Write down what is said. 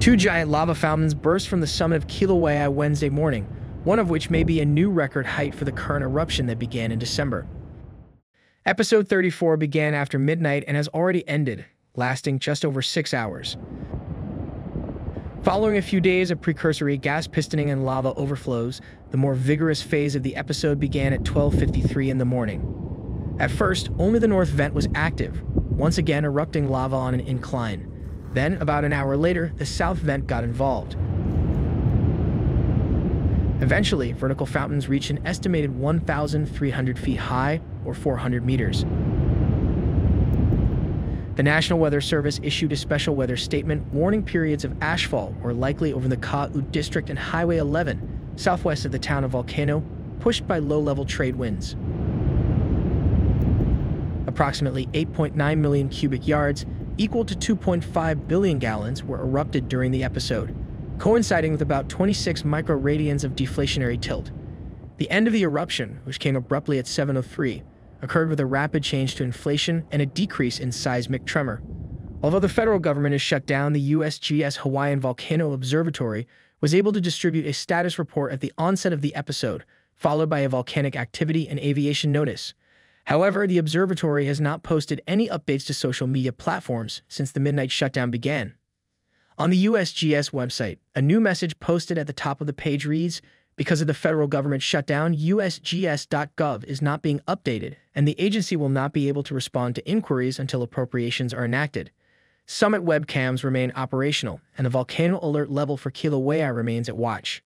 Two giant lava fountains burst from the summit of Kīlauea Wednesday morning, one of which may be a new record height for the current eruption that began in December. Episode 34 began after midnight and has already ended, lasting just over 6 hours. Following a few days of precursory gas pistoning and lava overflows, the more vigorous phase of the episode began at 12:53 in the morning. At first, only the north vent was active, once again erupting lava on an incline. Then, about an hour later, the south vent got involved. Eventually, vertical fountains reached an estimated 1,300 feet high, or 400 meters. The National Weather Service issued a special weather statement warning periods of ashfall were likely over the Ka'u district and Highway 11, southwest of the town of Volcano, pushed by low-level trade winds. Approximately 8.9 million cubic yards, equal to 2.5 billion gallons, were erupted during the episode, coinciding with about 26 microradians of deflationary tilt. The end of the eruption, which came abruptly at 7:03, occurred with a rapid change to inflation and a decrease in seismic tremor. Although the federal government has shut down, the USGS Hawaiian Volcano Observatory was able to distribute a status report at the onset of the episode, followed by a volcanic activity and aviation notice. However, the observatory has not posted any updates to social media platforms since the midnight shutdown began. On the USGS website, a new message posted at the top of the page reads, "Because of the federal government shutdown, USGS.gov is not being updated, and the agency will not be able to respond to inquiries until appropriations are enacted. Summit webcams remain operational, and the volcano alert level for Kīlauea remains at watch."